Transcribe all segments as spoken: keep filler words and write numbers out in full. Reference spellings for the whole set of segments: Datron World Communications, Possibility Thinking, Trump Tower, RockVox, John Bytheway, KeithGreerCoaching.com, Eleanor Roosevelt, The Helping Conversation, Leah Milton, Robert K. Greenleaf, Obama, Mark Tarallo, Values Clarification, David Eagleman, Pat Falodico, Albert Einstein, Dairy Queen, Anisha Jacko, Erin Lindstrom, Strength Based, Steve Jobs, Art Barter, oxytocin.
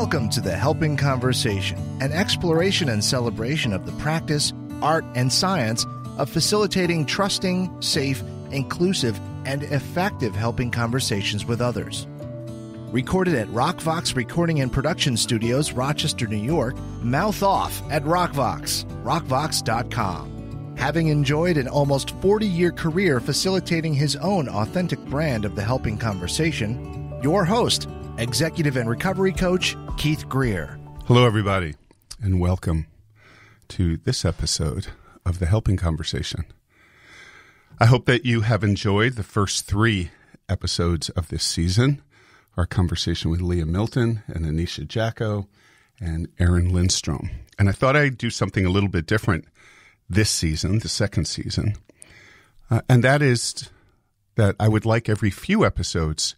Welcome to The Helping Conversation, an exploration and celebration of the practice, art, and science of facilitating trusting, safe, inclusive, and effective helping conversations with others. Recorded at RockVox Recording and Production Studios, Rochester, New York, mouth off at RockVox, rock vox dot com. Having enjoyed an almost forty-year career facilitating his own authentic brand of the helping conversation, your host, Executive and Recovery Coach, Keith Greer. Hello, everybody, and welcome to this episode of The Helping Conversation. I hope that you have enjoyed the first three episodes of this season, our conversation with Leah Milton and Anisha Jacko and Erin Lindstrom. And I thought I'd do something a little bit different this season, the second season, uh, and that is that I would like every few episodes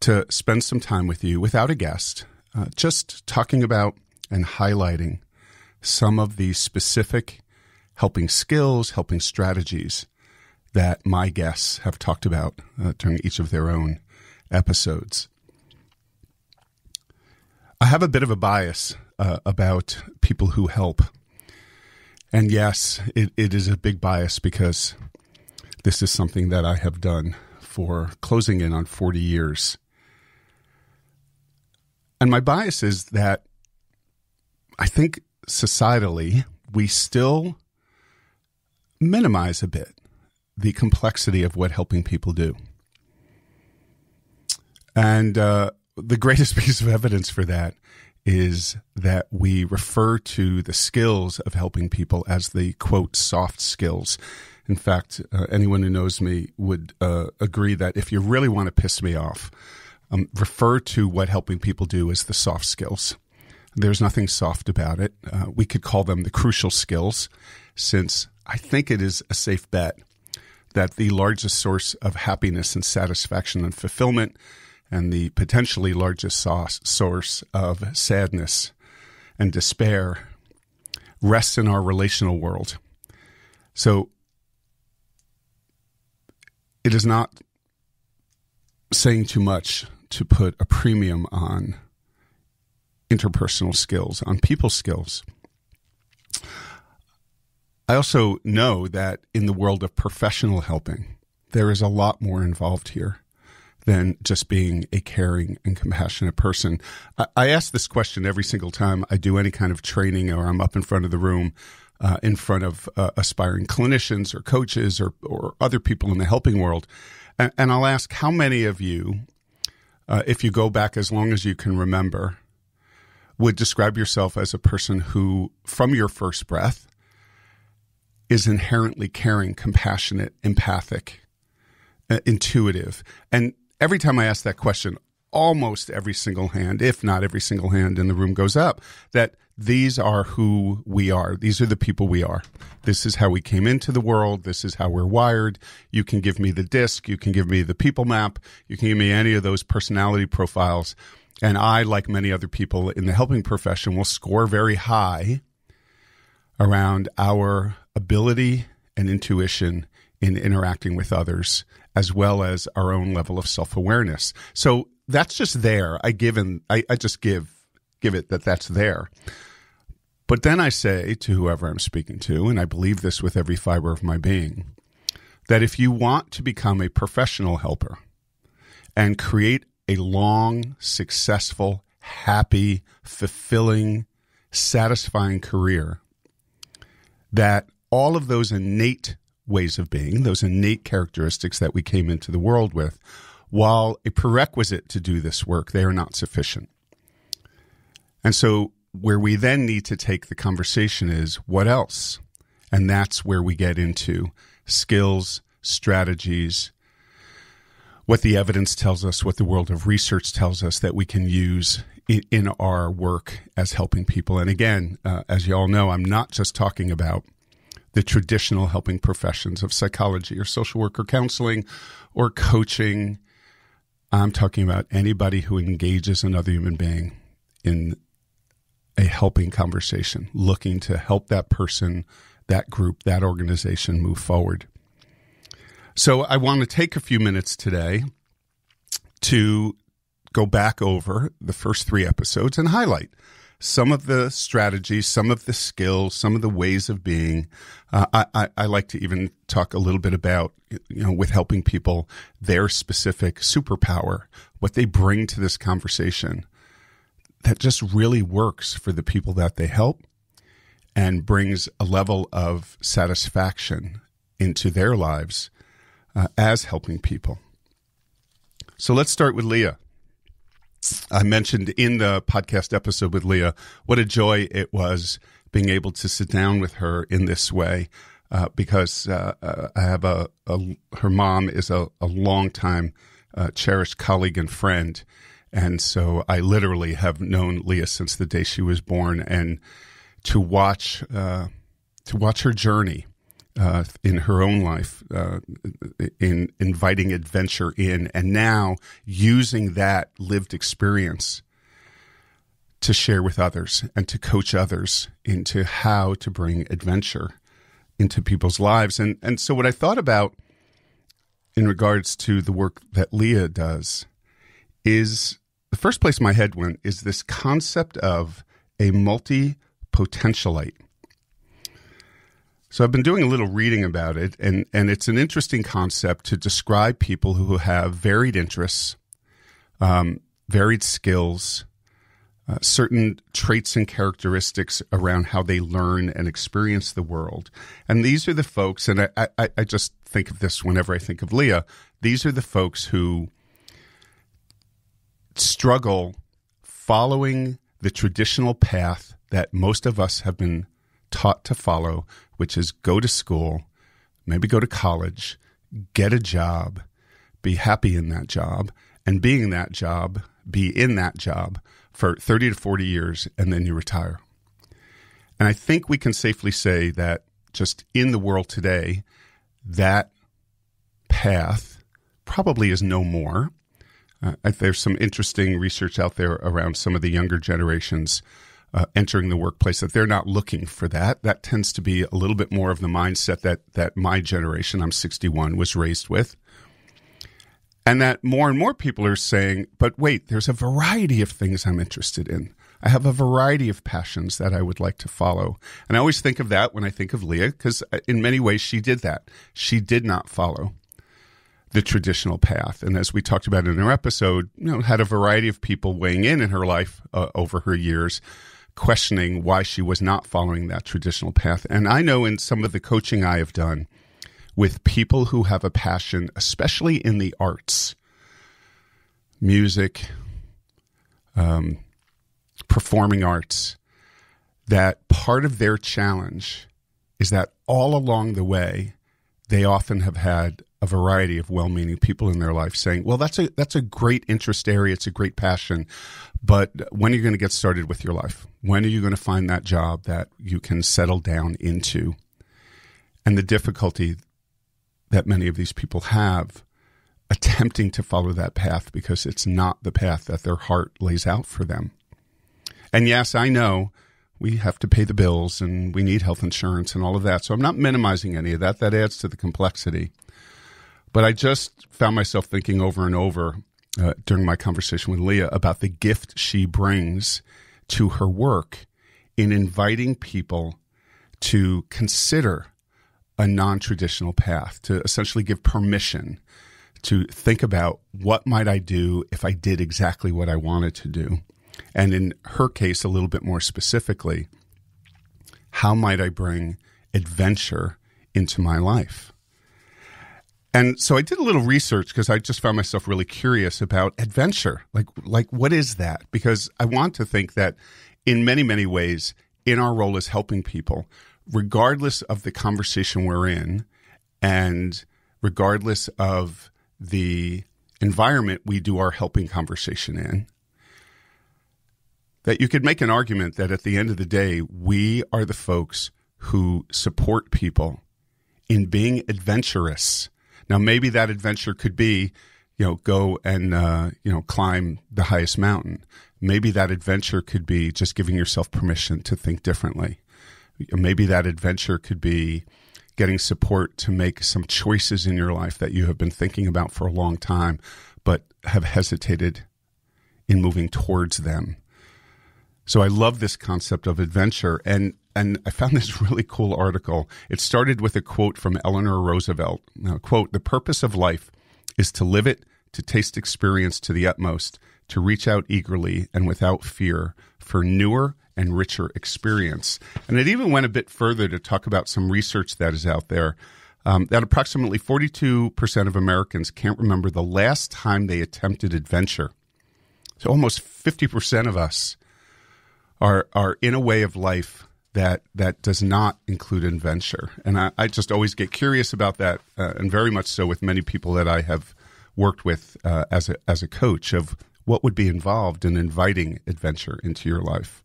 to spend some time with you without a guest, uh, just talking about and highlighting some of the specific helping skills, helping strategies that my guests have talked about uh, during each of their own episodes. I have a bit of a bias uh, about people who help. And yes, it, it is a big bias because this is something that I have done for closing in on forty years. And my bias is that I think societally we still minimize a bit the complexity of what helping people do. And uh, the greatest piece of evidence for that is that we refer to the skills of helping people as the, quote, soft skills. In fact, uh, anyone who knows me would uh, agree that if you really want to piss me off, Um, refer to what helping people do as the soft skills. There's nothing soft about it. Uh, we could call them the crucial skills, since I think it is a safe bet that the largest source of happiness and satisfaction and fulfillment, and the potentially largest source of sadness and despair, rests in our relational world. So it is not saying too much to put a premium on interpersonal skills, on people skills. I also know that in the world of professional helping, there is a lot more involved here than just being a caring and compassionate person. I, I ask this question every single time I do any kind of training or I'm up in front of the room, uh, in front of uh, aspiring clinicians or coaches or, or other people in the helping world. And, and I'll ask how many of you, uh, if you go back as long as you can remember, would describe yourself as a person who, from your first breath, is inherently caring, compassionate, empathic, uh, intuitive. And every time I ask that question, almost every single hand, if not every single hand in the room goes up, that these are who we are. These are the people we are. This is how we came into the world. This is how we're wired. You can give me the disc. You can give me the people map. You can give me any of those personality profiles. And I, like many other people in the helping profession, will score very high around our ability and intuition in interacting with others, as well as our own level of self-awareness. So that's just there. I give and I, I just give, give it that that's there. But then I say to whoever I'm speaking to, and I believe this with every fiber of my being, that if you want to become a professional helper and create a long, successful, happy, fulfilling, satisfying career, that all of those innate ways of being, those innate characteristics that we came into the world with, while a prerequisite to do this work, they are not sufficient. And so where we then need to take the conversation is what else? And that's where we get into skills, strategies, what the evidence tells us, what the world of research tells us that we can use in, in our work as helping people. And again, uh, as you all know, I'm not just talking about the traditional helping professions of psychology or social work or counseling or coaching. I'm talking about anybody who engages another human being in a helping conversation, looking to help that person, that group, that organization move forward. So I want to take a few minutes today to go back over the first three episodes and highlight some of the strategies, some of the skills, some of the ways of being. Uh, I, I, I like to even talk a little bit about, you know, with helping people, their specific superpower, what they bring to this conversation that just really works for the people that they help and brings a level of satisfaction into their lives uh, as helping people. So let's start with Leah. I mentioned in the podcast episode with Leah, what a joy it was being able to sit down with her in this way, uh, because uh, I have a, a her mom is a, a longtime uh, cherished colleague and friend, and so I literally have known Leah since the day she was born, and to watch uh, to watch her journey uh, in her own life, uh, in inviting adventure in, and now using that lived experience to share with others and to coach others into how to bring adventure into people's lives. And, and so what I thought about in regards to the work that Leah does is, the first place my head went is this concept of a multi-potentialite. So I've been doing a little reading about it, and, and it's an interesting concept to describe people who have varied interests, um, varied skills, uh, certain traits and characteristics around how they learn and experience the world. And these are the folks, and I, I, I just think of this whenever I think of Leah, these are the folks who struggle following the traditional path that most of us have been taught to follow, which is go to school, maybe go to college, get a job, be happy in that job, and being that job, be in that job for thirty to forty years, and then you retire. And I think we can safely say that just in the world today, that path probably is no more. Uh, there's some interesting research out there around some of the younger generations Uh, entering the workplace, that they're not looking for that. That tends to be a little bit more of the mindset that that my generation, I'm sixty-one, was raised with. And that more and more people are saying, but wait, there's a variety of things I'm interested in. I have a variety of passions that I would like to follow. And I always think of that when I think of Leah, because in many ways she did that. She did not follow the traditional path. And as we talked about in our episode, you know, had a variety of people weighing in in her life uh, over her years, questioning why she was not following that traditional path. And I know in some of the coaching I have done with people who have a passion, especially in the arts, music, um, performing arts, that part of their challenge is that all along the way, they often have had a variety of well-meaning people in their life saying, well, that's a that's a great interest area, it's a great passion, but when are you going to get started with your life? When are you going to find that job that you can settle down into? And the difficulty that many of these people have attempting to follow that path, because it's not the path that their heart lays out for them. And yes, I know we have to pay the bills and we need health insurance and all of that, so I'm not minimizing any of that. That adds to the complexity. But I just found myself thinking over and over uh, during my conversation with Leah about the gift she brings to her work in inviting people to consider a non-traditional path, to essentially give permission to think about what might I do if I did exactly what I wanted to do. And in her case, a little bit more specifically, how might I bring adventure into my life? And so I did a little research because I just found myself really curious about adventure. Like, like what is that? Because I want to think that in many, many ways, in our role as helping people, regardless of the conversation we're in and regardless of the environment we do our helping conversation in, that you could make an argument that at the end of the day, we are the folks who support people in being adventurous. Now, maybe that adventure could be, you know, go and, uh, you know, climb the highest mountain. Maybe that adventure could be just giving yourself permission to think differently. Maybe that adventure could be getting support to make some choices in your life that you have been thinking about for a long time, but have hesitated in moving towards them. So I love this concept of adventure. And and I found this really cool article. It started with a quote from Eleanor Roosevelt. Now, quote, "The purpose of life is to live it, to taste experience to the utmost, to reach out eagerly and without fear for newer and richer experience." And it even went a bit further to talk about some research that is out there um, that approximately forty-two percent of Americans can't remember the last time they attempted adventure. So almost fifty percent of us are are in a way of life that that does not include adventure. And I, I just always get curious about that, uh, and very much so with many people that I have worked with uh, as a as a coach, of what would be involved in inviting adventure into your life.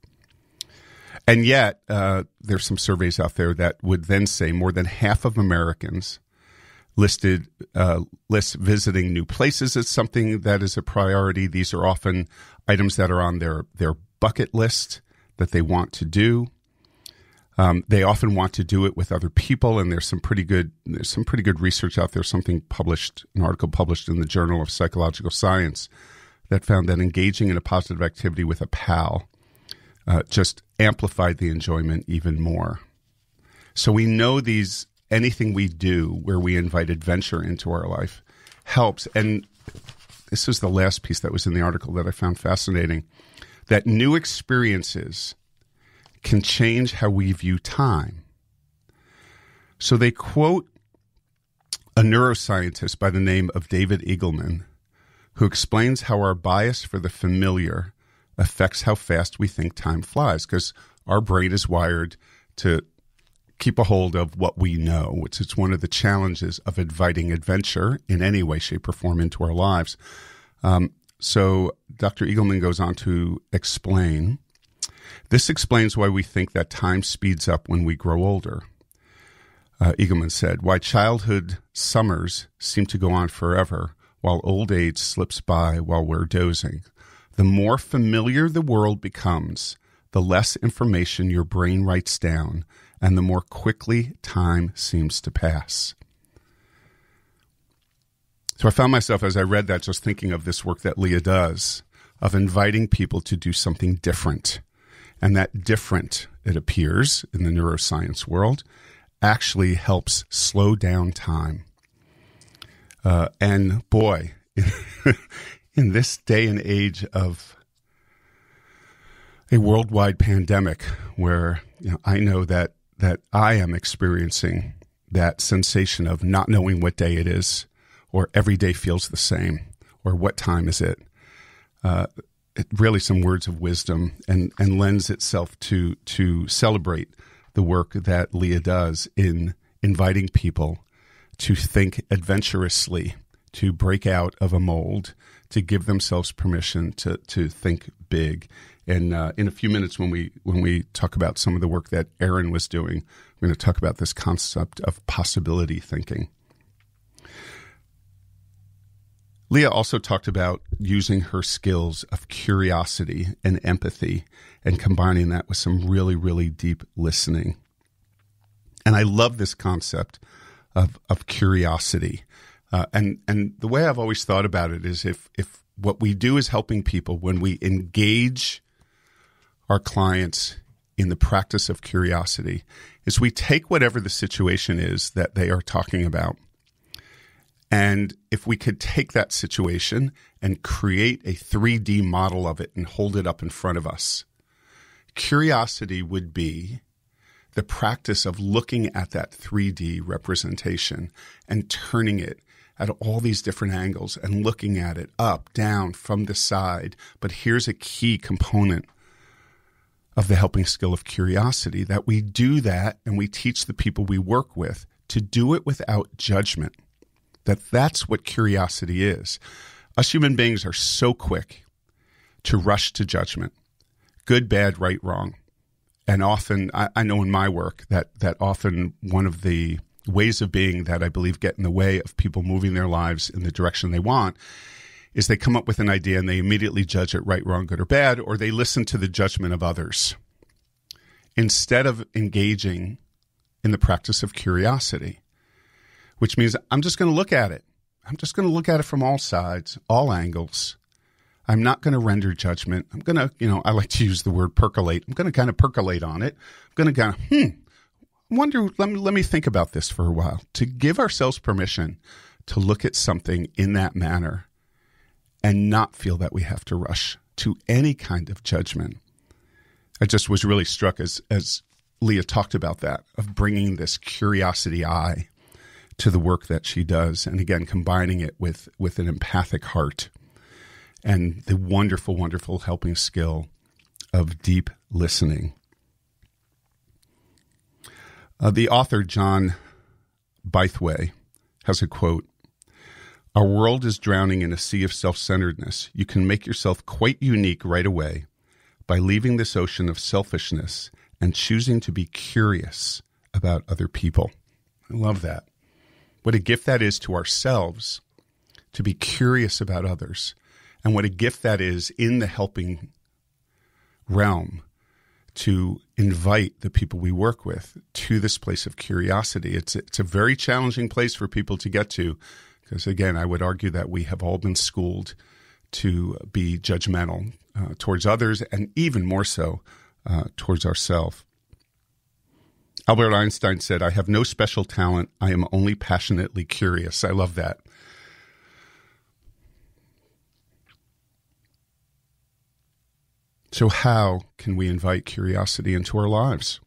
And yet, uh, there's some surveys out there that would then say more than half of Americans listed uh, lists visiting new places as something that is a priority. These are often items that are on their their bucket list that they want to do. Um, they often want to do it with other people, and there's some pretty good there's some pretty good research out there. Something published, an article published in the Journal of Psychological Science, that found that engaging in a positive activity with a pal uh, just amplified the enjoyment even more. So we know these anything we do where we invite adventure into our life helps. And this is the last piece that was in the article that I found fascinating, that new experiences can change how we view time. So they quote a neuroscientist by the name of David Eagleman, who explains how our bias for the familiar affects how fast we think time flies, because our brain is wired to keep a hold of what we know, which is one of the challenges of inviting adventure in any way, shape, or form into our lives. Um, so Doctor Eagleman goes on to explain, "This explains why we think that time speeds up when we grow older," uh, Eagleman said, "why childhood summers seem to go on forever while old age slips by while we're dozing. The more familiar the world becomes, the less information your brain writes down, and the more quickly time seems to pass." So I found myself, as I read that, just thinking of this work that Leah does, of inviting people to do something different. And that different, it appears in the neuroscience world, actually helps slow down time. Uh, and boy, in this day and age of a worldwide pandemic, where you know, I know that that I am experiencing that sensation of not knowing what day it is, or every day feels the same, or what time is it, uh, It really some words of wisdom, and, and lends itself to to celebrate the work that Leah does in inviting people to think adventurously, to break out of a mold, to give themselves permission to to think big. And uh, in a few minutes, when we when we talk about some of the work that Erin was doing, we're going to talk about this concept of possibility thinking. Leah also talked about using her skills of curiosity and empathy and combining that with some really, really deep listening. And I love this concept of, of curiosity. Uh, and, and the way I've always thought about it is if, if what we do is helping people, when we engage our clients in the practice of curiosity, is we take whatever the situation is that they are talking about. And if we could take that situation and create a three D model of it and hold it up in front of us, curiosity would be the practice of looking at that three D representation and turning it at all these different angles and looking at it up, down, from the side. But here's a key component of the helping skill of curiosity, that we do that and we teach the people we work with to do it without judgment. That that's what curiosity is. Us human beings are so quick to rush to judgment, good, bad, right, wrong. And often, I, I know in my work that that often one of the ways of being that I believe get in the way of people moving their lives in the direction they want is they come up with an idea and they immediately judge it right, wrong, good, or bad, or they listen to the judgment of others instead of engaging in the practice of curiosity. Which means I'm just going to look at it. I'm just going to look at it from all sides, all angles. I'm not going to render judgment. I'm going to, you know, I like to use the word percolate. I'm going to kind of percolate on it. I'm going to kind of, hmm, wonder, let me, let me think about this for a while. To give ourselves permission to look at something in that manner and not feel that we have to rush to any kind of judgment. I just was really struck as, as Leah talked about that, of bringing this curiosity eye to the work that she does. And again, combining it with, with an empathic heart. And the wonderful, wonderful helping skill of deep listening. Uh, the author, John Bytheway, has a quote. Our world is drowning in a sea of self-centeredness. You can make yourself quite unique right away by leaving this ocean of selfishness and choosing to be curious about other people. I love that. What a gift that is to ourselves, to be curious about others. And what a gift that is in the helping realm to invite the people we work with to this place of curiosity. It's, it's a very challenging place for people to get to because, again, I would argue that we have all been schooled to be judgmental uh, towards others and even more so uh, towards ourselves. Albert Einstein said, "I have no special talent. I am only passionately curious." I love that. So how can we invite curiosity into our lives?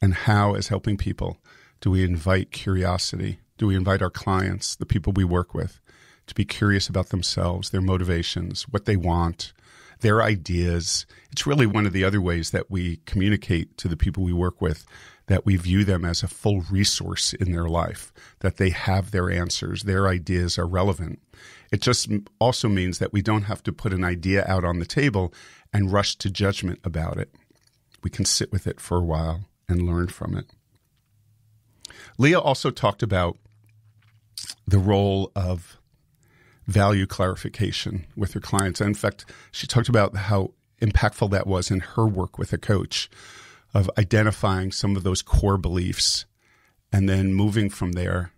And how, as helping people, do we invite curiosity? Do we invite our clients, the people we work with, to be curious about themselves, their motivations, what they want, their ideas? It's really one of the other ways that we communicate to the people we work with that we view them as a full resource in their life, that they have their answers, their ideas are relevant. It just also means that we don't have to put an idea out on the table and rush to judgment about it. We can sit with it for a while and learn from it. Leah also talked about the role of value clarification with her clients. And in fact, she talked about how impactful that was in her work with a coach, of identifying some of those core beliefs and then moving from there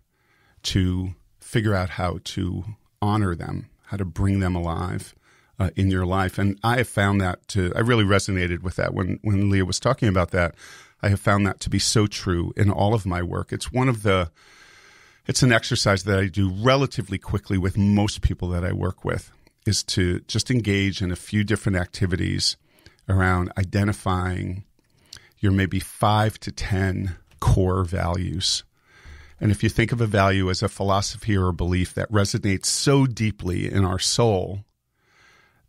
to figure out how to honor them, how to bring them alive uh, in your life. And I have found that to, I really resonated with that when, when Leah was talking about that. I have found that to be so true in all of my work. It's one of the, it's an exercise that I do relatively quickly with most people that I work with, is to just engage in a few different activities around identifying your maybe five to ten core values. And if you think of a value as a philosophy or a belief that resonates so deeply in our soul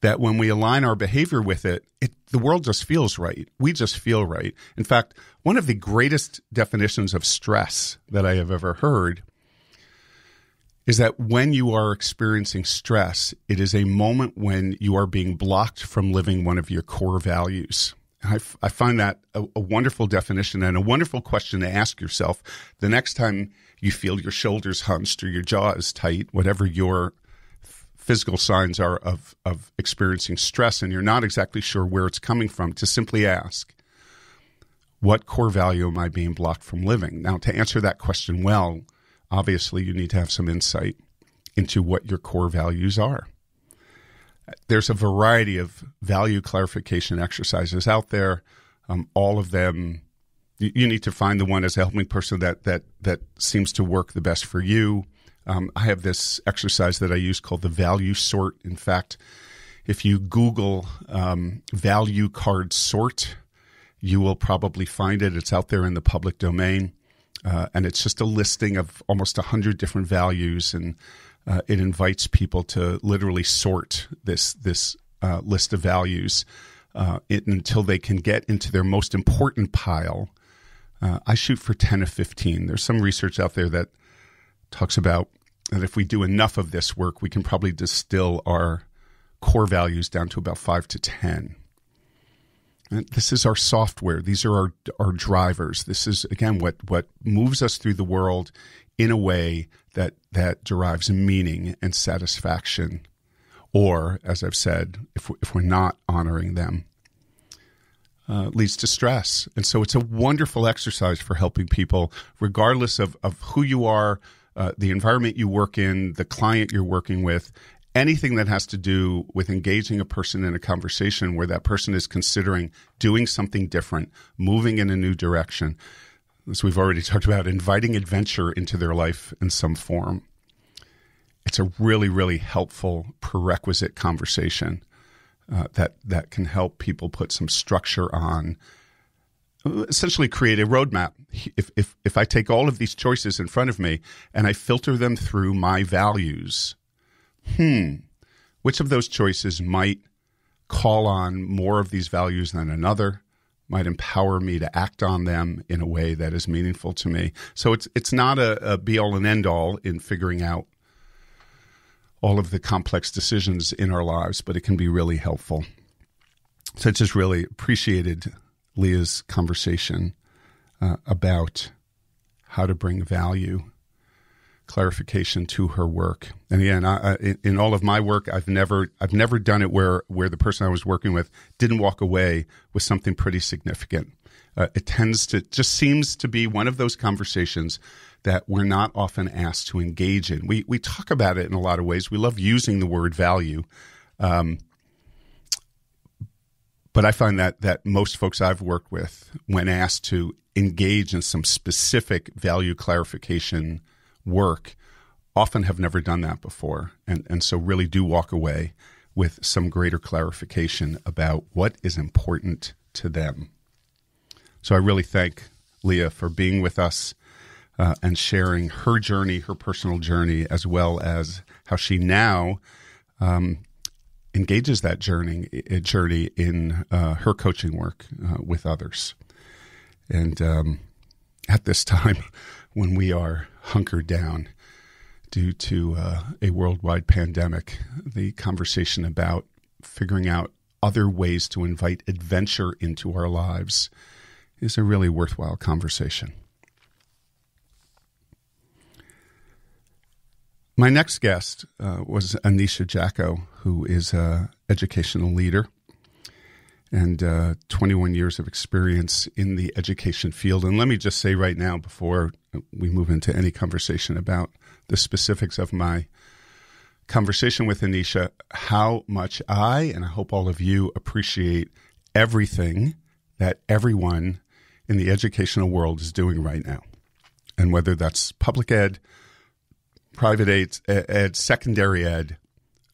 that when we align our behavior with it, it, the world just feels right. We just feel right. In fact, one of the greatest definitions of stress that I have ever heard is that when you are experiencing stress, it is a moment when you are being blocked from living one of your core values. I, f I find that a, a wonderful definition and a wonderful question to ask yourself the next time you feel your shoulders hunched or your jaw is tight, whatever your physical signs are of, of experiencing stress, and you're not exactly sure where it's coming from, to simply ask, what core value am I being blocked from living? Now, to answer that question well, obviously you need to have some insight into what your core values are. There's a variety of value clarification exercises out there. Um, all of them, you, you need to find the one as a helping person that that that seems to work the best for you. Um, I have this exercise that I use called the value sort. In fact, if you Google um, value card sort, you will probably find it. It's out there in the public domain. Uh, and it's just a listing of almost a hundred different values, and Uh, it invites people to literally sort this this uh, list of values uh, it, until they can get into their most important pile. Uh, I shoot for ten or fifteen. There's some research out there that talks about that if we do enough of this work, we can probably distill our core values down to about five to ten. And this is our software. These are our, our drivers. This is, again, what, what moves us through the world in a way that that derives meaning and satisfaction, or, as I've said, if, if we're not honoring them, uh, leads to stress. And so it's a wonderful exercise for helping people, regardless of, of who you are, uh, the environment you work in, the client you're working with, anything that has to do with engaging a person in a conversation where that person is considering doing something different, moving in a new direction, as we've already talked about, inviting adventure into their life in some form. It's a really, really helpful prerequisite conversation uh, that that can help people put some structure on, essentially create a roadmap. If, if, if I take all of these choices in front of me and I filter them through my values, hmm, which of those choices might call on more of these values than another, might empower me to act on them in a way that is meaningful to me. So it's it's not a, a be-all and end-all in figuring out all of the complex decisions in our lives, but it can be really helpful. So I just really appreciated Leah's conversation uh, about how to bring value, clarification to her work. And again, I, I, in all of my work, I've never I've never done it where where the person I was working with didn't walk away with something pretty significant. Uh, it tends to just seems to be one of those conversations that we're not often asked to engage in. We we talk about it in a lot of ways. We love using the word value. Um, But I find that that most folks I've worked with, when asked to engage in some specific value clarification work, often have never done that before. And, and so really do walk away with some greater clarification about what is important to them. So I really thank Leah for being with us uh, and sharing her journey, her personal journey, as well as how she now um engages that journey journey in uh, her coaching work uh, with others. And um, at this time, when we are hunkered down due to uh, a worldwide pandemic, the conversation about figuring out other ways to invite adventure into our lives is a really worthwhile conversation. My next guest uh, was Anisha Jacko, who is an educational leader and uh, twenty-one years of experience in the education field. And let me just say right now, before we move into any conversation about the specifics of my conversation with Anisha, how much I, and I hope all of you, appreciate everything that everyone in the educational world is doing right now. And whether that's public ed, private ed, ed, secondary ed,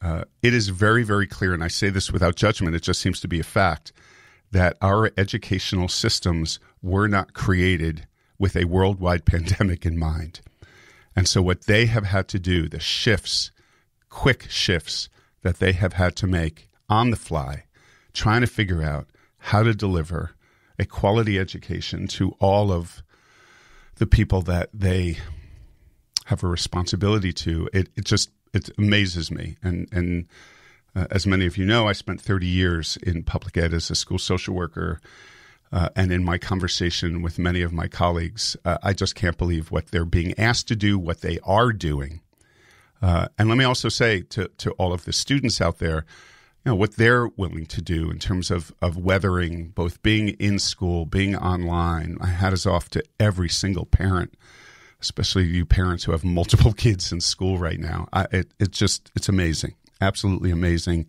uh, it is very, very clear, and I say this without judgment, it just seems to be a fact, that our educational systems were not created with a worldwide pandemic in mind. And so what they have had to do, the shifts, quick shifts that they have had to make on the fly, trying to figure out how to deliver a quality education to all of the people that they have a responsibility to, it, it just, it amazes me. And, and uh, as many of you know, I spent thirty years in public ed as a school social worker. Uh, and in my conversation with many of my colleagues, uh, I just can't believe what they're being asked to do, what they are doing. Uh, and let me also say to, to all of the students out there, you know, what they're willing to do in terms of, of weathering, both being in school, being online. My hat is off to every single parent, especially you parents who have multiple kids in school right now. I, it, it just, it's amazing, absolutely amazing.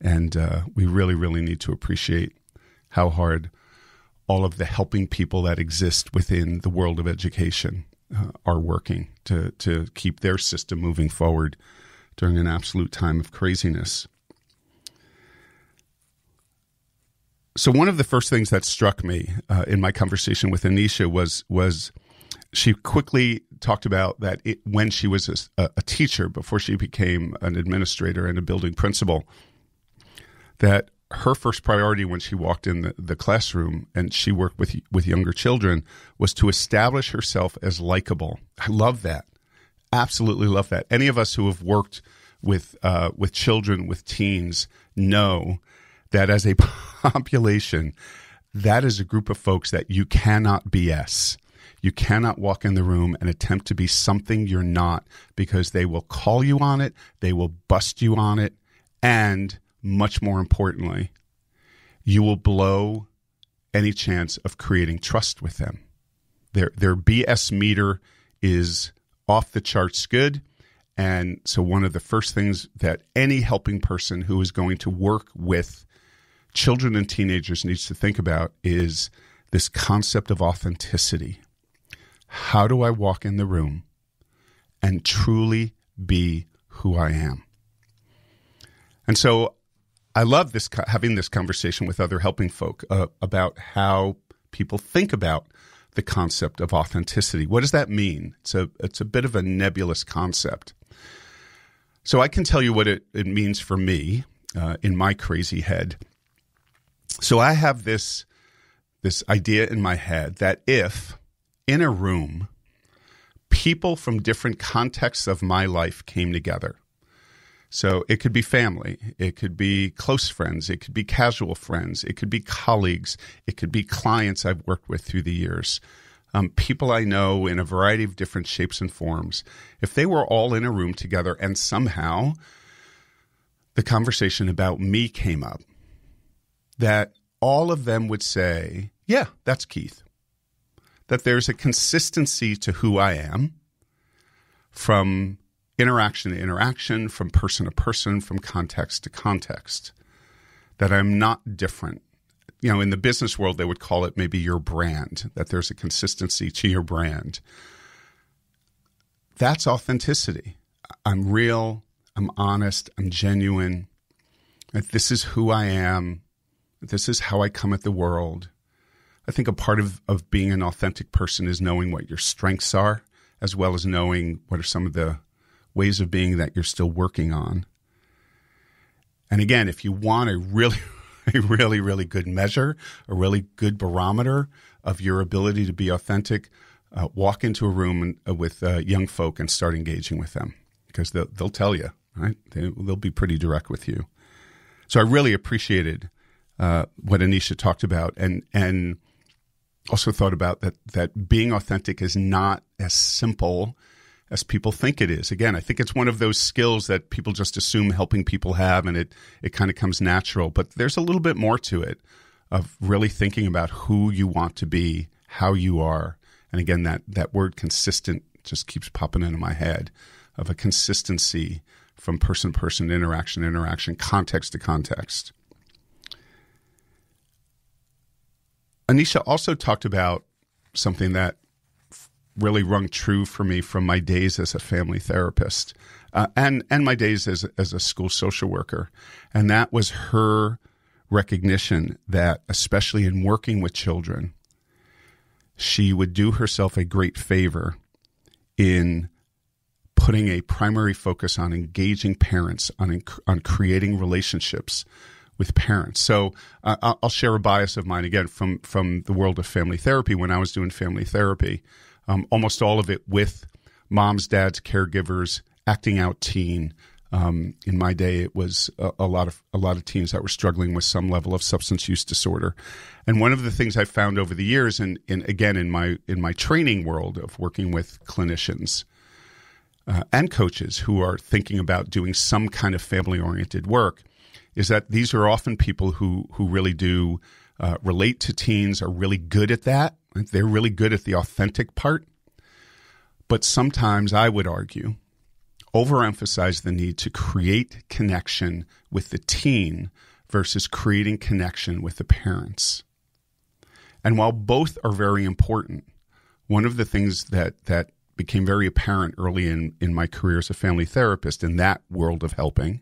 And uh, we really, really need to appreciate how hard all of the helping people that exist within the world of education uh, are working to, to keep their system moving forward during an absolute time of craziness. So one of the first things that struck me uh, in my conversation with Anisha was, was, she quickly talked about that it, when she was a, a teacher, before she became an administrator and a building principal, that her first priority when she walked in the, the classroom, and she worked with with younger children, was to establish herself as likable. I love that. Absolutely love that. Any of us who have worked with uh, with children, with teens, know that as a population, that is a group of folks that you cannot B S. You cannot walk in the room and attempt to be something you're not, because they will call you on it, they will bust you on it, and much more importantly, you will blow any chance of creating trust with them. Their, their B S meter is off the charts good, And so one of the first things that any helping person who is going to work with children and teenagers needs to think about is this concept of authenticity. How do I walk in the room and truly be who I am? And so I love this, having this conversation with other helping folk uh, about how people think about the concept of authenticity. What does that mean? It's a, it's a bit of a nebulous concept. So I can tell you what it, it means for me uh, in my crazy head. So I have this, this idea in my head that if in a room, people from different contexts of my life came together. So it could be family, it could be close friends, it could be casual friends, it could be colleagues, it could be clients I've worked with through the years, um, people I know in a variety of different shapes and forms. If they were all in a room together and somehow the conversation about me came up, that all of them would say, yeah, that's Keith. That there's a consistency to who I am from interaction to interaction, from person to person, from context to context, that I'm not different. You know, in the business world, they would call it maybe your brand, that there's a consistency to your brand. That's authenticity. I'm real, I'm honest, I'm genuine. That this is who I am. This is how I come at the world. I think a part of, of being an authentic person is knowing what your strengths are, as well as knowing what are some of the ways of being that you're still working on. And again, if you want a really, a really, really good measure, a really good barometer of your ability to be authentic, uh, walk into a room and, uh, with uh, young folk and start engaging with them, because they'll, they'll tell you, right? They, they'll be pretty direct with you. So I really appreciated uh, what Anisha talked about, and and also thought about that, that being authentic is not as simple as people think it is. Again, I think it's one of those skills that people just assume helping people have, and it, it kind of comes natural. But there's a little bit more to it of really thinking about who you want to be, how you are. And again, that, that word consistent just keeps popping into my head, of a consistency from person to person, interaction to interaction, context to context. Anisha also talked about something that really rung true for me from my days as a family therapist uh, and, and my days as, as a school social worker. And that was her recognition that, especially in working with children, she would do herself a great favor in putting a primary focus on engaging parents, on, on creating relationships with parents. So uh, I'll share a bias of mine again from, from the world of family therapy. When I was doing family therapy, Um, almost all of it with moms, dads, caregivers, acting out teen. Um, in my day, it was a, a lot of a lot of teens that were struggling with some level of substance use disorder. And one of the things I found over the years, and, and again in my in my training world of working with clinicians uh, and coaches who are thinking about doing some kind of family-oriented work, is that these are often people who who really do uh, relate to teens, are really good at that. They're really good at the authentic part, but sometimes I would argue, overemphasize the need to create connection with the teen versus creating connection with the parents. And while both are very important, one of the things that, that became very apparent early in, in my career as a family therapist in that world of helping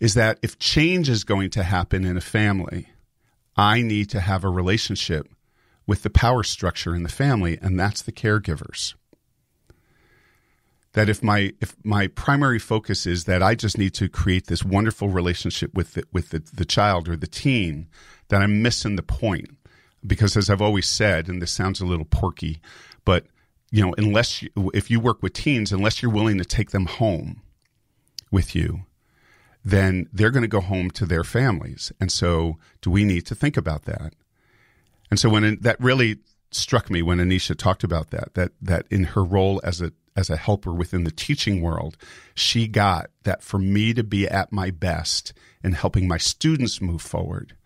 is that if change is going to happen in a family, I need to have a relationship with the power structure in the family, and that's the caregivers. That if my if my primary focus is that I just need to create this wonderful relationship with the, with the, the child or the teen, that I'm missing the point. Because as I've always said, and this sounds a little porky, but you know, unless you, if you work with teens, unless you're willing to take them home with you, then they're going to go home to their families. And so, do we need to think about that? And so when it, that really struck me when Anisha talked about that, that that in her role as a as a helper within the teaching world, she got that for me to be at my best in helping my students move forward,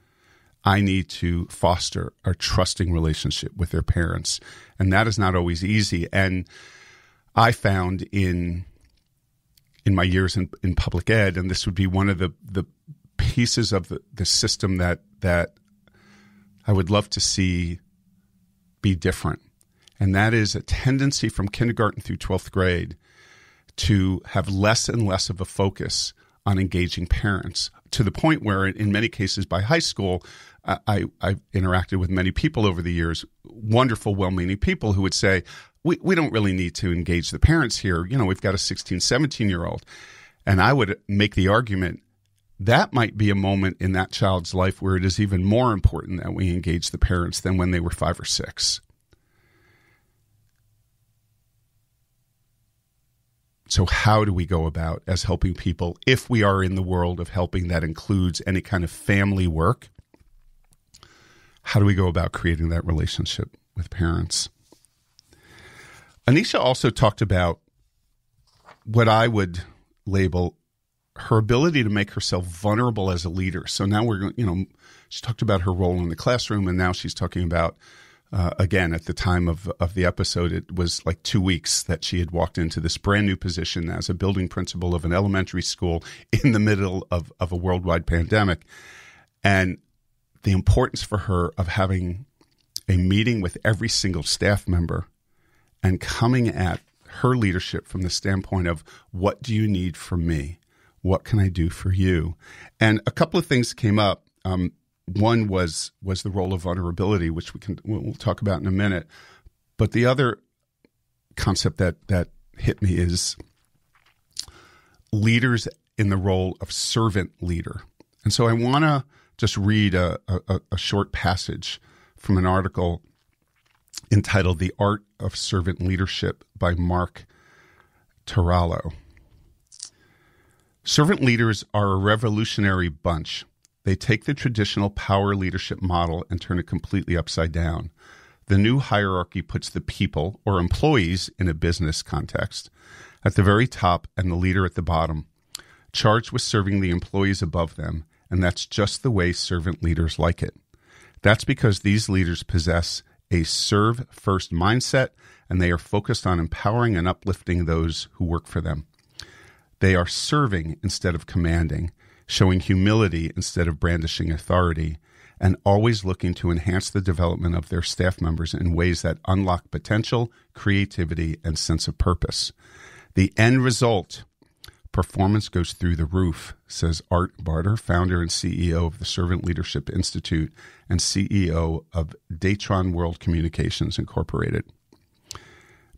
I need to foster a trusting relationship with their parents. And that is not always easy. And I found in in my years in, in public ed, and this would be one of the, the pieces of the, the system that that I would love to see be different. And that is a tendency from kindergarten through twelfth grade to have less and less of a focus on engaging parents, to the point where in many cases by high school, I, I've interacted with many people over the years, wonderful, well-meaning people who would say, we, we don't really need to engage the parents here. You know, we've got a sixteen, seventeen-year-old. And I would make the argument that might be a moment in that child's life where it is even more important that we engage the parents than when they were five or six. So how do we go about as helping people, if we are in the world of helping that includes any kind of family work, how do we go about creating that relationship with parents? Anisha also talked about what I would label her ability to make herself vulnerable as a leader. So now we're, you know, she talked about her role in the classroom, and now she's talking about, Uh, again, at the time of, of the episode, it was like two weeks that she had walked into this brand new position as a building principal of an elementary school in the middle of, of a worldwide pandemic. And the importance for her of having a meeting with every single staff member and coming at her leadership from the standpoint of, what do you need from me? What can I do for you? And a couple of things came up. Um, One was was the role of vulnerability, which we can we'll talk about in a minute. But the other concept that that hit me is leaders in the role of servant leader. And so I want to just read a, a, a short passage from an article entitled "The Art of Servant Leadership" by Mark Tarallo. Servant leaders are a revolutionary bunch. They take the traditional power leadership model and turn it completely upside down. The new hierarchy puts the people, or employees in a business context, at the very top and the leader at the bottom, charged with serving the employees above them, and that's just the way servant leaders like it. That's because these leaders possess a serve-first mindset, and they are focused on empowering and uplifting those who work for them. They are serving instead of commanding, showing humility instead of brandishing authority, and always looking to enhance the development of their staff members in ways that unlock potential, creativity, and sense of purpose. The end result, performance goes through the roof, says Art Barter, founder and C E O of the Servant Leadership Institute and C E O of Datron World Communications Incorporated.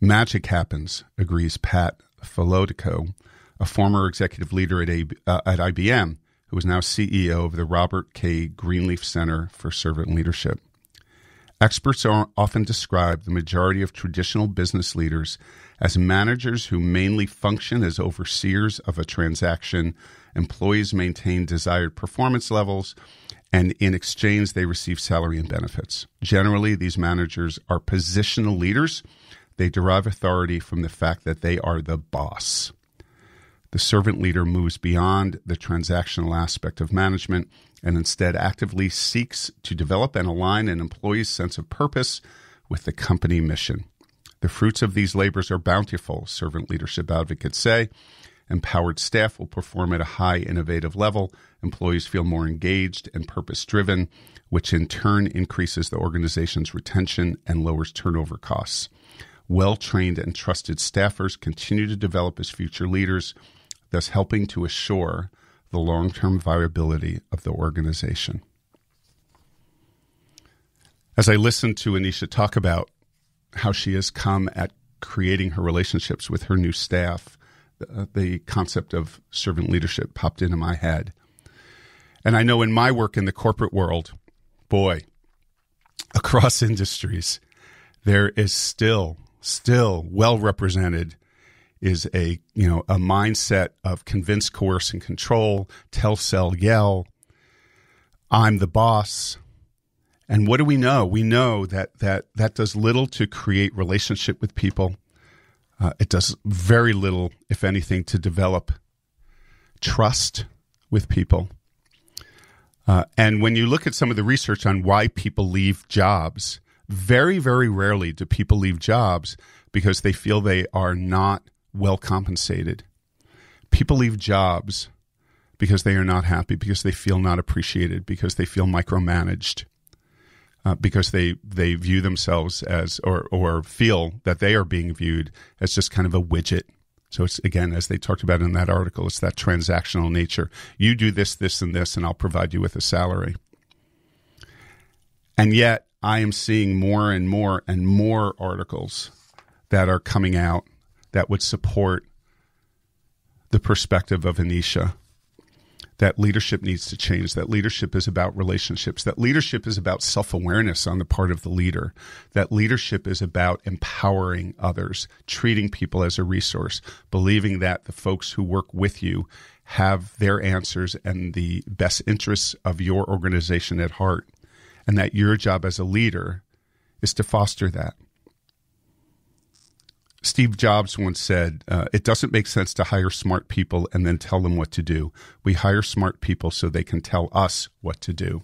Magic happens, agrees Pat Falodico, a former executive leader at, A, uh, at I B M, who is now C E O of the Robert K. Greenleaf Center for Servant Leadership. Experts are often describe the majority of traditional business leaders as managers who mainly function as overseers of a transaction. Employees maintain desired performance levels, and in exchange, they receive salary and benefits. Generally, these managers are positional leaders. They derive authority from the fact that they are the boss. The servant leader moves beyond the transactional aspect of management and instead actively seeks to develop and align an employee's sense of purpose with the company mission. The fruits of these labors are bountiful, servant leadership advocates say. Empowered staff will perform at a high innovative level. Employees feel more engaged and purpose-driven, which in turn increases the organization's retention and lowers turnover costs. Well-trained and trusted staffers continue to develop as future leaders, thus helping to assure the long-term viability of the organization. As I listened to Anisha talk about how she has come at creating her relationships with her new staff, the, the concept of servant leadership popped into my head. And I know in my work in the corporate world, boy, across industries, there is still, still well represented is a, you know, a mindset of convince, coerce, and control, tell, sell, yell, I'm the boss. And what do we know? We know that that, that does little to create relationship with people. Uh, it does very little, if anything, to develop trust with people. Uh, and when you look at some of the research on why people leave jobs, very, very rarely do people leave jobs because they feel they are not well compensated, People leave jobs because they are not happy, because they feel not appreciated, because they feel micromanaged, uh, because they they view themselves as, or or feel that they are being viewed as just kind of a widget. So it's, again, as they talked about in that article, it's that transactional nature. You do this, this, and this, and I'll provide you with a salary. And yet I am seeing more and more and more articles that are coming out that would support the perspective of Anisha, that leadership needs to change, that leadership is about relationships, that leadership is about self-awareness on the part of the leader, that leadership is about empowering others, treating people as a resource, believing that the folks who work with you have their answers and the best interests of your organization at heart, and that your job as a leader is to foster that. Steve Jobs once said, uh, it doesn't make sense to hire smart people and then tell them what to do. We hire smart people so they can tell us what to do.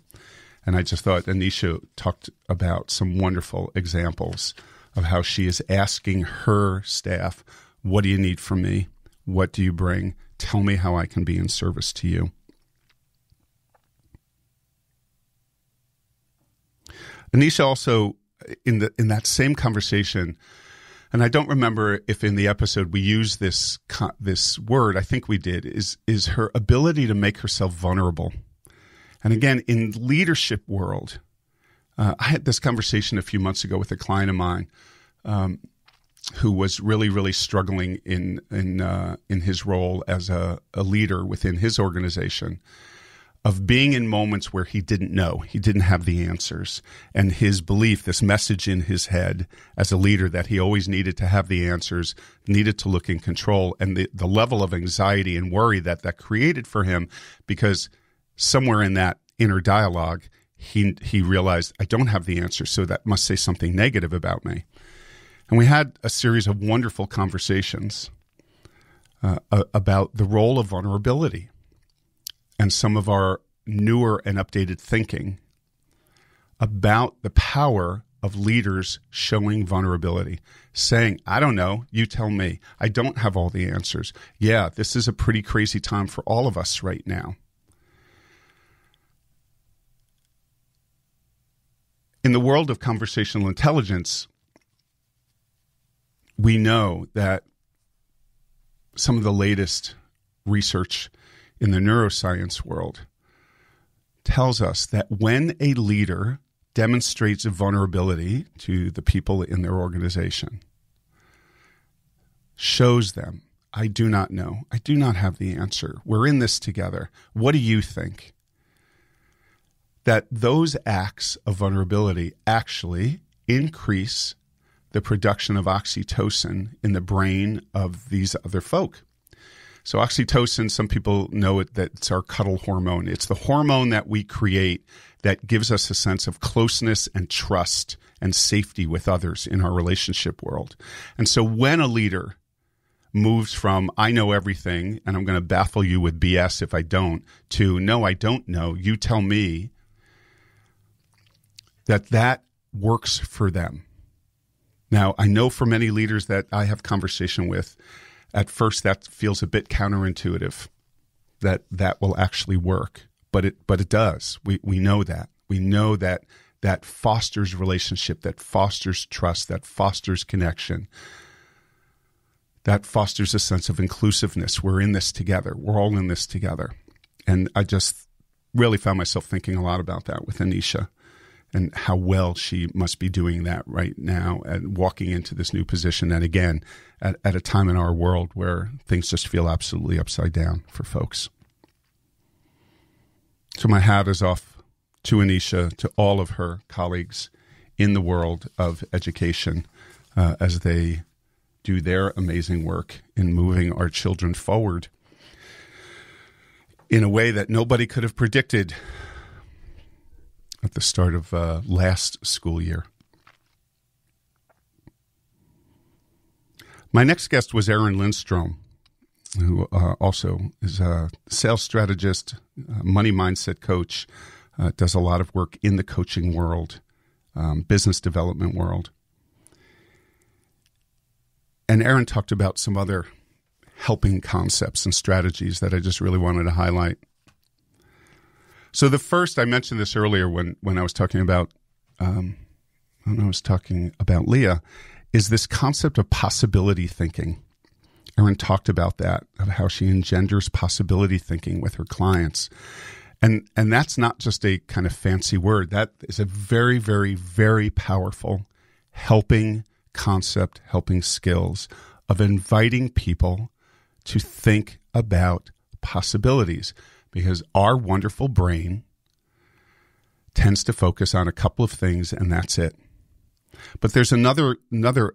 And I just thought Anisha talked about some wonderful examples of how she is asking her staff, what do you need from me? What do you bring? Tell me how I can be in service to you. Anisha also, in the in that same conversation, and I don't remember if in the episode we used this this word, I think we did, is is her ability to make herself vulnerable. And again, in leadership world, uh, I had this conversation a few months ago with a client of mine um, who was really, really struggling in in uh, in his role as a, a leader within his organization, of being in moments where he didn't know, he didn't have the answers. And his belief, this message in his head as a leader that he always needed to have the answers, needed to look in control, and the, the level of anxiety and worry that that created for him, because somewhere in that inner dialogue, he he realized, I don't have the answer, so that must say something negative about me. And we had a series of wonderful conversations uh, about the role of vulnerability and some of our newer and updated thinking about the power of leaders showing vulnerability, saying, I don't know, you tell me. I don't have all the answers. Yeah, this is a pretty crazy time for all of us right now. In the world of conversational intelligence, we know that some of the latest research in the neuroscience world tells us that when a leader demonstrates vulnerability to the people in their organization, shows them, I do not know, I do not have the answer, we're in this together, what do you think? That those acts of vulnerability actually increase the production of oxytocin in the brain of these other folk. So oxytocin, some people know it, that it's our cuddle hormone. It's the hormone that we create that gives us a sense of closeness and trust and safety with others in our relationship world. And so when a leader moves from, I know everything and I'm going to baffle you with B S if I don't, to, no, I don't know, you tell me, that that works for them. Now, I know for many leaders that I have conversation with, at first, that feels a bit counterintuitive, that that will actually work, but it but it does. We we know that. We know that that fosters relationship, that fosters trust, that fosters connection, that fosters a sense of inclusiveness. We're in this together. We're all in this together. And I just really found myself thinking a lot about that with Anisha and how well she must be doing that right now and walking into this new position. And again, at, at a time in our world where things just feel absolutely upside down for folks. So my hat is off to Anisha, to all of her colleagues in the world of education uh, as they do their amazing work in moving our children forward in a way that nobody could have predicted at the start of uh, last school year. My next guest was Erin Lindstrom, who uh, also is a sales strategist, uh, money mindset coach, uh, does a lot of work in the coaching world, um, business development world. And Erin talked about some other helping concepts and strategies that I just really wanted to highlight. So the first, I mentioned this earlier when, when I was talking about, um, when I was talking about Leah, is this concept of possibility thinking. Erin talked about that, of how she engenders possibility thinking with her clients. And, and that's not just a kind of fancy word. That is a very, very, very powerful helping concept, helping skills of inviting people to think about possibilities, because our wonderful brain tends to focus on a couple of things and that's it. But there's another, another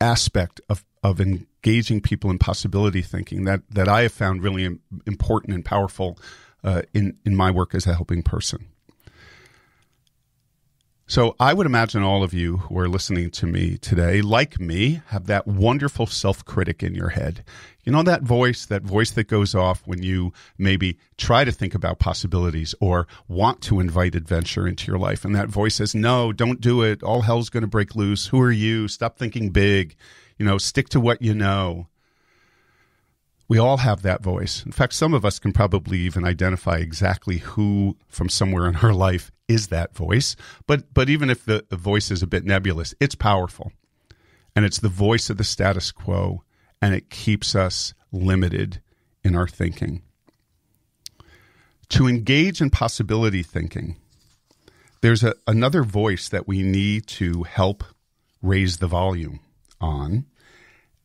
aspect of, of engaging people in possibility thinking that, that I have found really important and powerful uh, in, in my work as a helping person. So I would imagine all of you who are listening to me today, like me, have that wonderful self-critic in your head. You know, that voice, that voice that goes off when you maybe try to think about possibilities or want to invite adventure into your life. And that voice says, no, don't do it. All hell's going to break loose. Who are you? Stop thinking big. You know, stick to what you know. We all have that voice. In fact, some of us can probably even identify exactly who from somewhere in our life is that voice. But but even if the, the voice is a bit nebulous, it's powerful. And it's the voice of the status quo, and it keeps us limited in our thinking. To engage in possibility thinking, there's a, another voice that we need to help raise the volume on,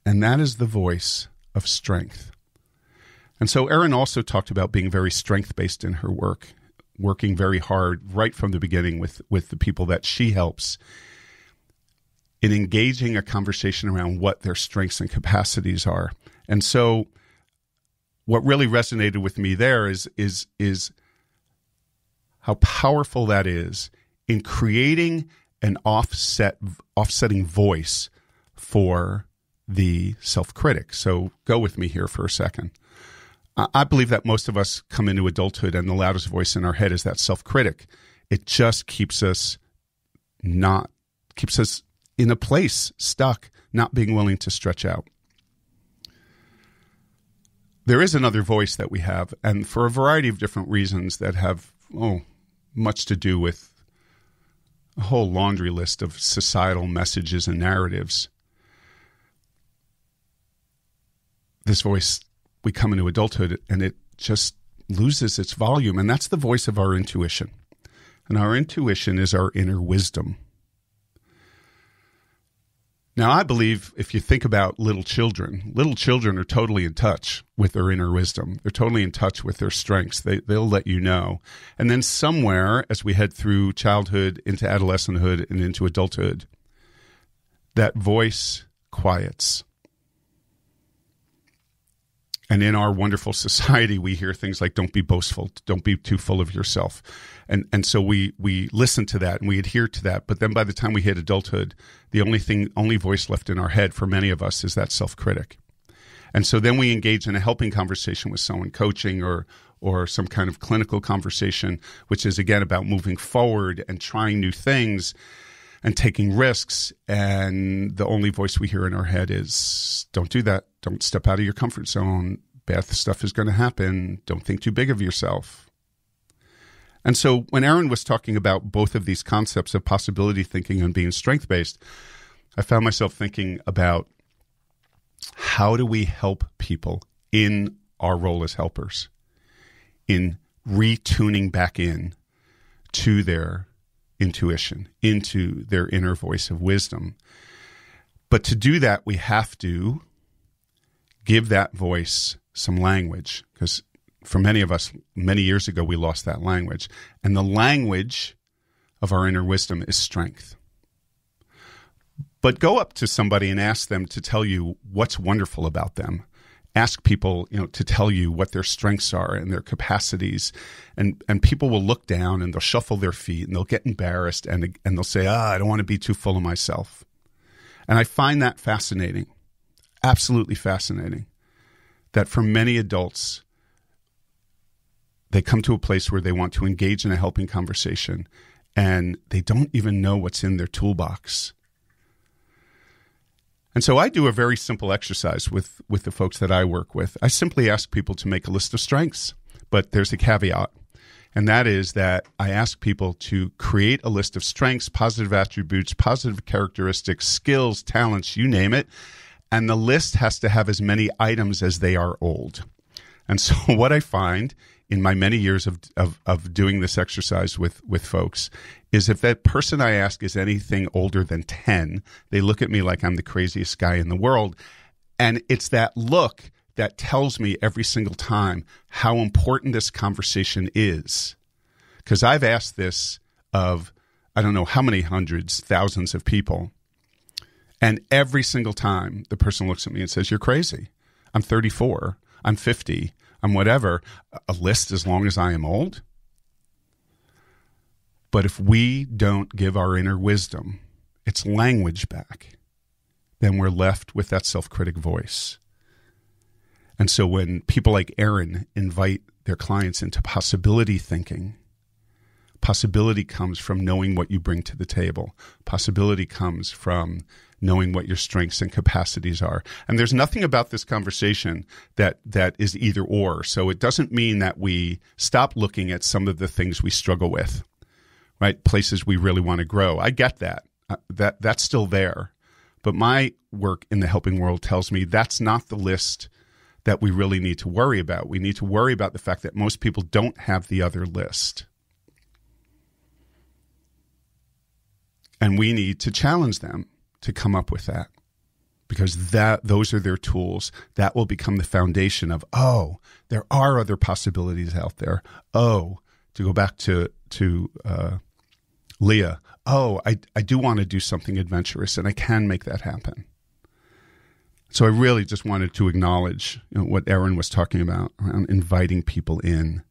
and that is the voice of strength. And so Erin also talked about being very strength-based in her work, working very hard right from the beginning with, with the people that she helps in engaging a conversation around what their strengths and capacities are. And so what really resonated with me there is, is, is how powerful that is in creating an offset, offsetting voice for the self-critic. So go with me here for a second. I believe that most of us come into adulthood and the loudest voice in our head is that self-critic. It just keeps us not, keeps us in a place, stuck, not being willing to stretch out. There is another voice that we have, and for a variety of different reasons that have oh, much to do with a whole laundry list of societal messages and narratives. This voice, we come into adulthood and it just loses its volume. And that's the voice of our intuition. And our intuition is our inner wisdom. Now, I believe if you think about little children, little children are totally in touch with their inner wisdom. They're totally in touch with their strengths. They, they'll let you know. And then somewhere, as we head through childhood into adolescenthood and into adulthood, that voice quiets. And in our wonderful society, we hear things like, don't be boastful, don't be too full of yourself. And and so we we listen to that and we adhere to that. But then by the time we hit adulthood, the only thing, only voice left in our head for many of us is that self-critic. And so then we engage in a helping conversation with someone, coaching or or some kind of clinical conversation, which is, again, about moving forward and trying new things and taking risks. And the only voice we hear in our head is, don't do that. Don't step out of your comfort zone. Bad stuff is going to happen. Don't think too big of yourself. And so when Erin was talking about both of these concepts of possibility thinking and being strength-based, I found myself thinking about how do we help people in our role as helpers in retuning back in to their intuition, into their inner voice of wisdom. But to do that, we have to give that voice some language, because for many of us, many years ago, we lost that language. And the language of our inner wisdom is strength. But go up to somebody and ask them to tell you what's wonderful about them. Ask people, you know, to tell you what their strengths are and their capacities. And and people will look down and they'll shuffle their feet and they'll get embarrassed and, and they'll say, ah, I don't want to be too full of myself. And I find that fascinating. Absolutely fascinating that for many adults, they come to a place where they want to engage in a helping conversation and they don't even know what's in their toolbox. And so I do a very simple exercise with, with the folks that I work with. I simply ask people to make a list of strengths, but there's a caveat. And that is that I ask people to create a list of strengths, positive attributes, positive characteristics, skills, talents, you name it. And the list has to have as many items as they are old. And so what I find in my many years of, of, of doing this exercise with, with folks is if that person I ask is anything older than ten, they look at me like I'm the craziest guy in the world. And it's that look that tells me every single time how important this conversation is. Because I've asked this of, I don't know how many hundreds, thousands of people. And every single time the person looks at me and says, "You're crazy. I'm thirty-four. I'm fifty. I'm whatever," a list as long as I am old. But if we don't give our inner wisdom its language back, then we're left with that self-critic voice. And so when people like Erin invite their clients into possibility thinking, possibility comes from knowing what you bring to the table. Possibility comes from knowing what your strengths and capacities are. And there's nothing about this conversation that that is either or. So it doesn't mean that we stop looking at some of the things we struggle with, right? Places we really want to grow. I get that. Uh, that that's still there. But my work in the helping world tells me that's not the list that we really need to worry about. We need to worry about the fact that most people don't have the other list. And we need to challenge them to come up with that, because that those are their tools. That will become the foundation of, oh, there are other possibilities out there. Oh, to go back to, to uh, Leah, oh, I, I do want to do something adventurous, and I can make that happen. So I really just wanted to acknowledge, you know, what Erin was talking about around inviting people in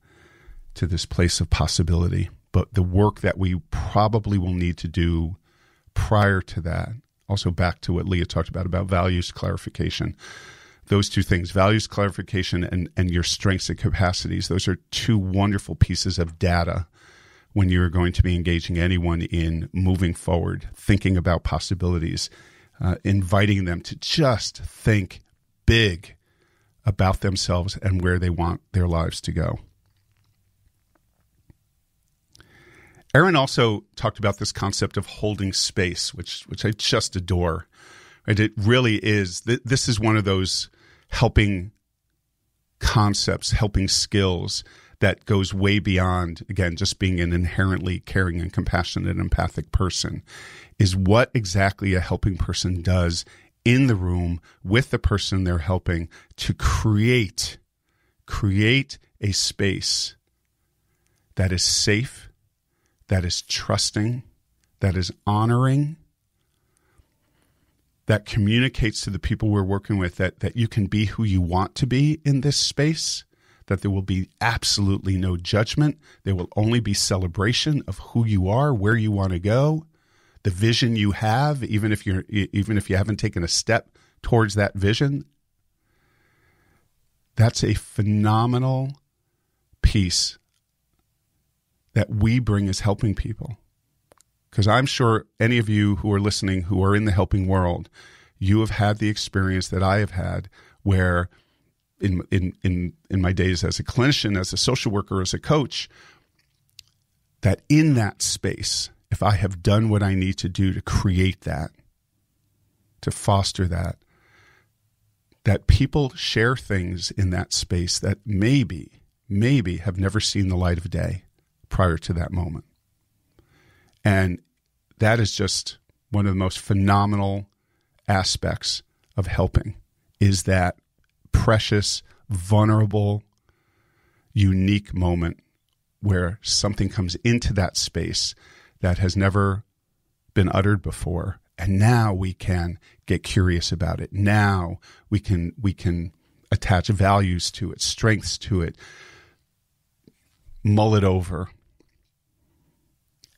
to this place of possibility. But the work that we probably will need to do prior to that, also back to what Leah talked about, about values clarification, those two things, values clarification and, and your strengths and capacities, those are two wonderful pieces of data when you're going to be engaging anyone in moving forward, thinking about possibilities, uh, inviting them to just think big about themselves and where they want their lives to go. Erin also talked about this concept of holding space, which which I just adore. Right? It really is. Th this is one of those helping concepts, helping skills that goes way beyond, again, just being an inherently caring and compassionate and empathic person, is what exactly a helping person does in the room with the person they're helping to create, create a space that is safe, that is trusting, that is honoring, that communicates to the people we're working with that, that you can be who you want to be in this space, that there will be absolutely no judgment. There will only be celebration of who you are, where you want to go, the vision you have, even if you're, even if you haven't taken a step towards that vision. That's a phenomenal piece that we bring is helping people. Because I'm sure any of you who are listening, who are in the helping world, you have had the experience that I have had where in, in, in, in my days as a clinician, as a social worker, as a coach, that in that space, if I have done what I need to do to create that, to foster that, that people share things in that space that maybe, maybe have never seen the light of day prior to that moment. And that is just one of the most phenomenal aspects of helping, is that precious, vulnerable, unique moment where something comes into that space that has never been uttered before. And now we can get curious about it. Now we can, we can attach values to it, strengths to it, mull it over,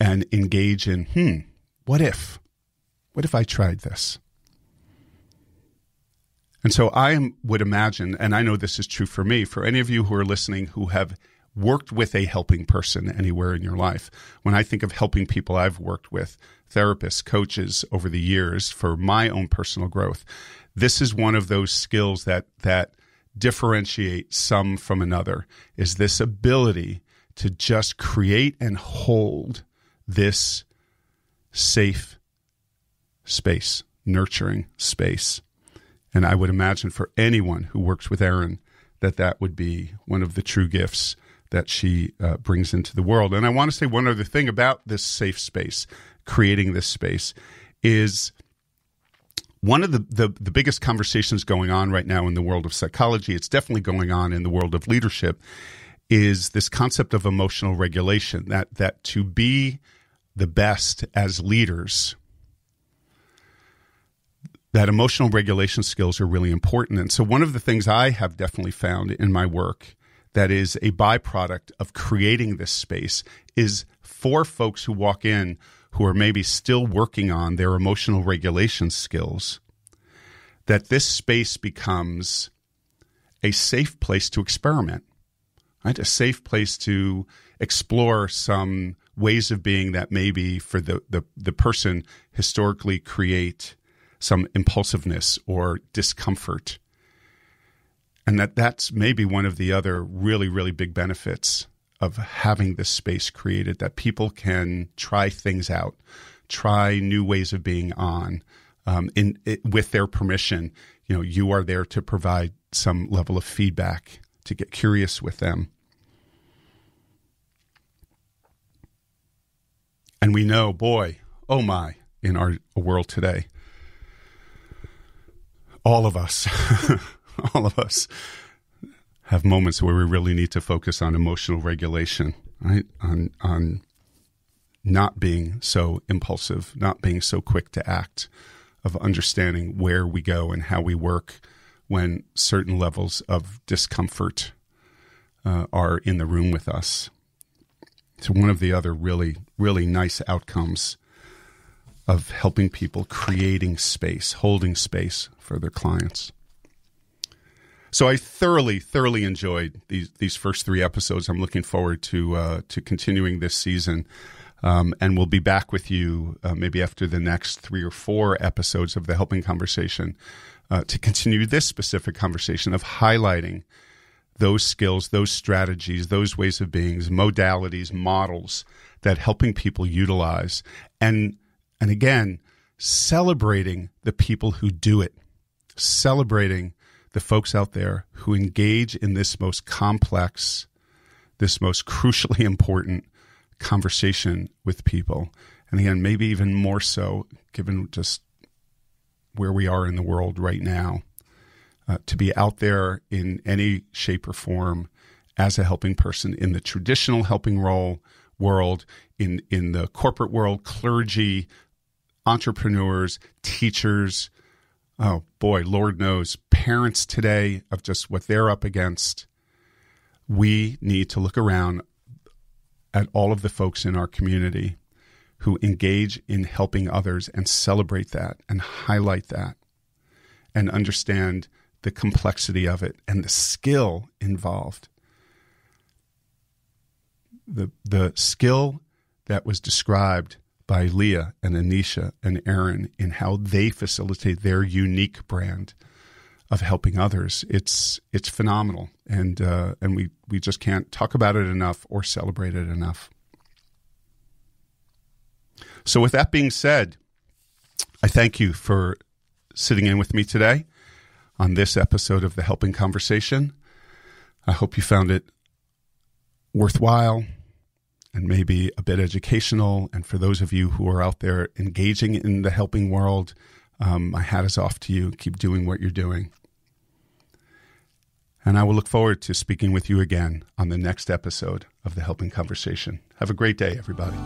and engage in, hmm, what if? What if I tried this? And so I am, would imagine, and I know this is true for me, for any of you who are listening who have worked with a helping person anywhere in your life. When I think of helping people, I've worked with therapists, coaches over the years for my own personal growth. This is one of those skills that that differentiate some from another, is this ability to just create and hold this safe space, nurturing space. And I would imagine for anyone who works with Erin that that would be one of the true gifts that she uh, brings into the world. And I want to say one other thing about this safe space, creating this space, is one of the, the, the biggest conversations going on right now in the world of psychology, it's definitely going on in the world of leadership, is this concept of emotional regulation, that that to be the best as leaders, that emotional regulation skills are really important. And so one of the things I have definitely found in my work that is a byproduct of creating this space is for folks who walk in who are maybe still working on their emotional regulation skills, that this space becomes a safe place to experiment, right? A safe place to explore some ways of being that maybe for the, the, the person historically create some impulsiveness or discomfort. And that that's maybe one of the other really, really big benefits of having this space created, that people can try things out, try new ways of being on um, in it, with their permission. You know, you are there to provide some level of feedback, to get curious with them. And we know, boy, oh my, in our world today, all of us, all of us have moments where we really need to focus on emotional regulation, right? On, on not being so impulsive, not being so quick to act, of understanding where we go and how we work when certain levels of discomfort uh, are in the room with us. So one of the other really, really nice outcomes of helping people, creating space, holding space for their clients. So I thoroughly, thoroughly enjoyed these these first three episodes. I'm looking forward to uh, to continuing this season, um, and we'll be back with you uh, maybe after the next three or four episodes of The Helping Conversation uh, to continue this specific conversation of highlighting those skills, those strategies, those ways of being, modalities, models that helping people utilize, and And again, celebrating the people who do it, celebrating the folks out there who engage in this most complex, this most crucially important conversation with people. And again, maybe even more so, given just where we are in the world right now, uh, to be out there in any shape or form as a helping person in the traditional helping role world, in, in the corporate world, clergy, entrepreneurs, teachers, oh boy, Lord knows, parents today, of just what they're up against. We need to look around at all of the folks in our community who engage in helping others and celebrate that and highlight that and understand the complexity of it and the skill involved. The, the skill that was described by Leah and Anisha and Erin in how they facilitate their unique brand of helping others. It's, it's phenomenal. And, uh, and we, we just can't talk about it enough or celebrate it enough. So with that being said, I thank you for sitting in with me today on this episode of The Helping Conversation. I hope you found it worthwhile and maybe a bit educational. And for those of you who are out there engaging in the helping world, um, my hat is off to you. Keep doing what you're doing. And I will look forward to speaking with you again on the next episode of The Helping Conversation. Have a great day, everybody.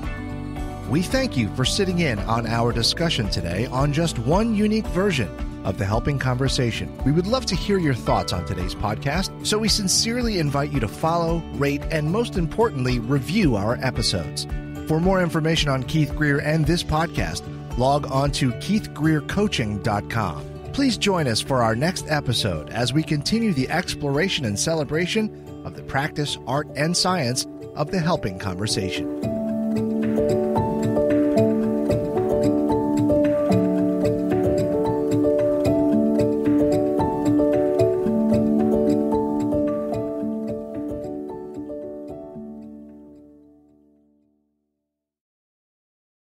We thank you for sitting in on our discussion today on just one unique version of The Helping Conversation. We would love to hear your thoughts on today's podcast, so we sincerely invite you to follow, rate, and most importantly, review our episodes. For more information on Keith Greer and this podcast, log on to Keith Greer Coaching dot com. Please join us for our next episode as we continue the exploration and celebration of the practice, art, and science of the helping conversation.